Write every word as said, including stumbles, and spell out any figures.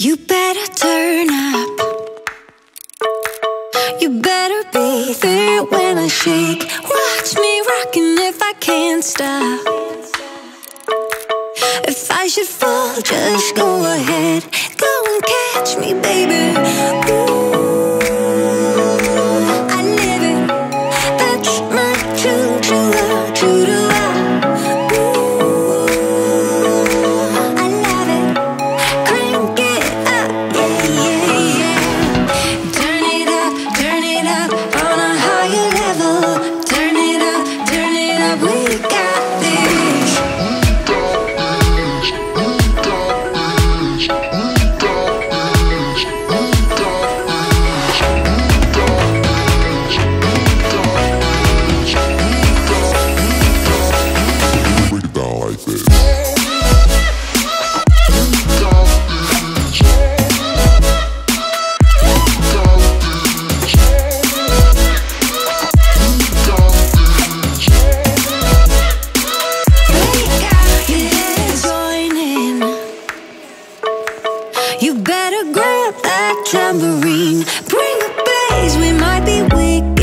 You better turn up. You better be there when I shake. Watch me rockin' if I can't stop. If I should fall, just go ahead. Go and catch me, baby. Ooh, I never touch my true, true love, true love. You better grab that tambourine. Bring the bass, we might be weak.